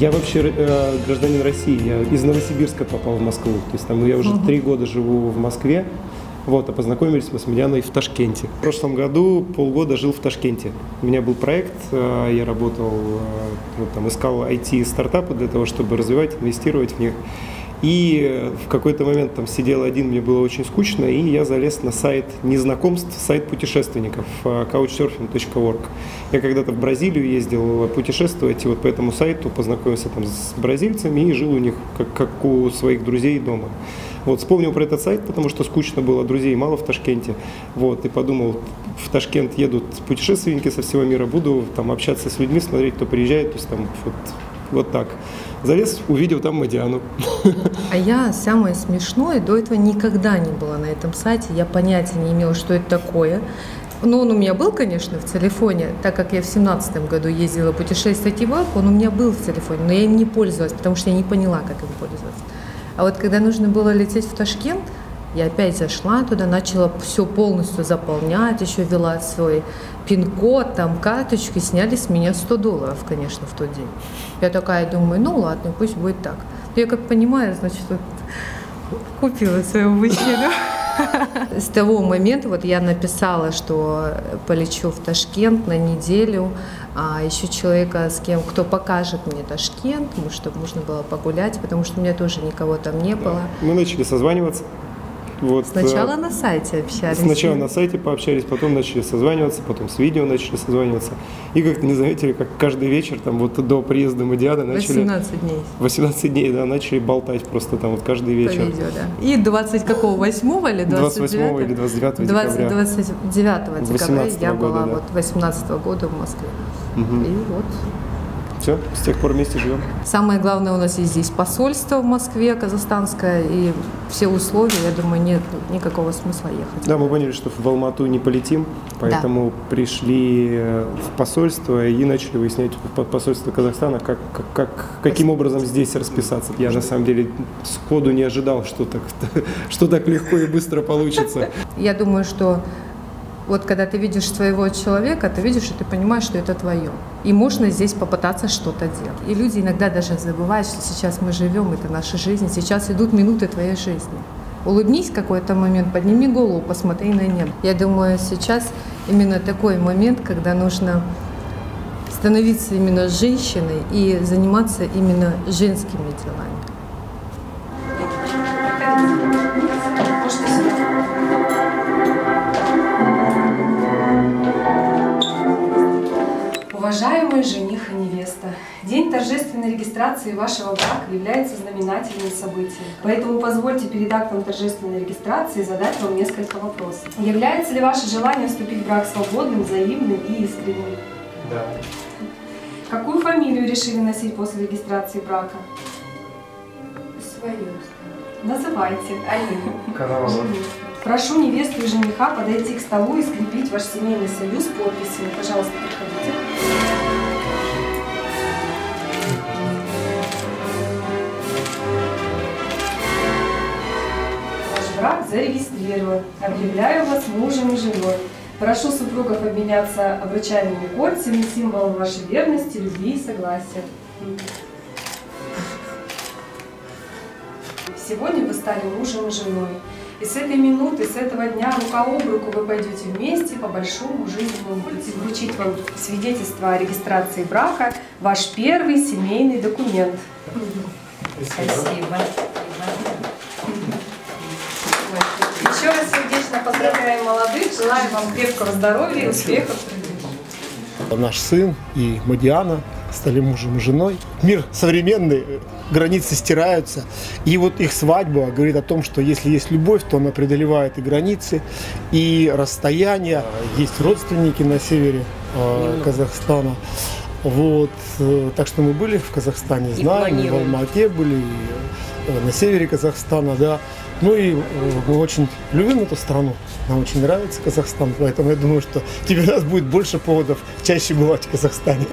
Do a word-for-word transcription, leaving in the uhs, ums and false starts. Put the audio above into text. Я вообще э, гражданин России, я из Новосибирска попал в Москву, то есть там я уже три uh-huh. года живу в Москве, вот, а познакомились мы с Мадиной в Ташкенте. В прошлом году полгода жил в Ташкенте, у меня был проект, э, я работал, э, вот, там, искал ай ти-стартапы для того, чтобы развивать, инвестировать в них. И в какой-то момент там сидел один, мне было очень скучно, и я залез на сайт незнакомств, сайт путешественников, couchsurfing точка орг. Я когда-то в Бразилию ездил путешествовать, и вот по этому сайту познакомился там с бразильцами и жил у них, как, как у своих друзей дома. Вот, вспомнил про этот сайт, потому что скучно было, друзей мало в Ташкенте. Вот, и подумал, в Ташкент едут путешественники со всего мира, буду там общаться с людьми, смотреть, кто приезжает, то есть там вот, вот так. Залез, увидел там Мадиану. А я, самое смешное, до этого никогда не была на этом сайте. Я понятия не имела, что это такое. Но он у меня был, конечно, в телефоне. Так как я в семнадцатом году ездила путешествовать в Ивак, он у меня был в телефоне. Но я им не пользовалась, потому что я не поняла, как им пользоваться. А вот когда нужно было лететь в Ташкент, я опять зашла туда, начала все полностью заполнять, еще ввела свой пин-код, там карточки, сняли с меня сто долларов, конечно, в тот день. Я такая думаю, ну ладно, пусть будет так. Я как понимаю, значит, вот, купила свою мужчину. С того момента вот я написала, что полечу в Ташкент на неделю, а еще человека, с кем, кто покажет мне Ташкент, чтобы можно было погулять, потому что у меня тоже никого там не было. Мы начали созваниваться. Вот, сначала на сайте общались. Сначала на сайте пообщались, потом начали созваниваться, потом с видео начали созваниваться. И как-то не заметили, как каждый вечер, там вот до приезда Мадианы начали... восемнадцать дней. восемнадцать дней, да, начали болтать просто там вот каждый вечер. По видео, да. И двадцать восьмого или двадцать девятого декабря я была вот восемнадцатого года в Москве. Угу. И вот... Все, с тех пор вместе живем. Самое главное, у нас есть здесь посольство в Москве, казахстанское, и все условия, я думаю, нет никакого смысла ехать. Да, мы поняли, что в Алма-Ату не полетим, поэтому да. пришли в посольство и начали выяснять под посольство Казахстана, как, как, как, каким образом здесь расписаться. Я на самом деле сходу не ожидал, что так, что так легко и быстро получится. Я думаю, что... Вот когда ты видишь своего человека, ты видишь и ты понимаешь, что это твое. И можно здесь попытаться что-то делать. И люди иногда даже забывают, что сейчас мы живем, это наша жизнь, сейчас идут минуты твоей жизни. Улыбнись в какой-то момент, подними голову, посмотри на небо. Я думаю, сейчас именно такой момент, когда нужно становиться именно женщиной и заниматься именно женскими делами. Уважаемые жених и невеста, день торжественной регистрации вашего брака является знаменательным событием. Поэтому позвольте перед актом торжественной регистрации задать вам несколько вопросов. Является ли ваше желание вступить в брак свободным, взаимным и искренним? Да. Какую фамилию решили носить после регистрации брака? Свою. Называйте. Алина. Прошу невесту и жениха подойти к столу и скрепить ваш семейный союз подписями. Пожалуйста, приходите. Ваш брак зарегистрирован. Объявляю вас мужем и женой. Прошу супругов обменяться обручальными кольцами, символом вашей верности, любви и согласия. Сегодня вы стали мужем и женой. И с этой минуты, с этого дня, рука об руку вы пойдете вместе по большому жизненному пути. Вручить вам свидетельство о регистрации брака, ваш первый семейный документ. Спасибо. Спасибо. Еще раз сердечно поздравляем молодых, желаем вам крепкого здоровья и успехов. Наш сын и Мадиана стали мужем и женой. Мир современный, границы стираются. И вот их свадьба говорит о том, что если есть любовь, то она преодолевает и границы, и расстояния. Есть родственники на севере э, Казахстана. Вот. Так что мы были в Казахстане, знаем, и в Алма-Ате были, и на севере Казахстана. Да. Ну и мы очень любим эту страну, нам очень нравится Казахстан, поэтому я думаю, что теперь у нас будет больше поводов чаще бывать в Казахстане.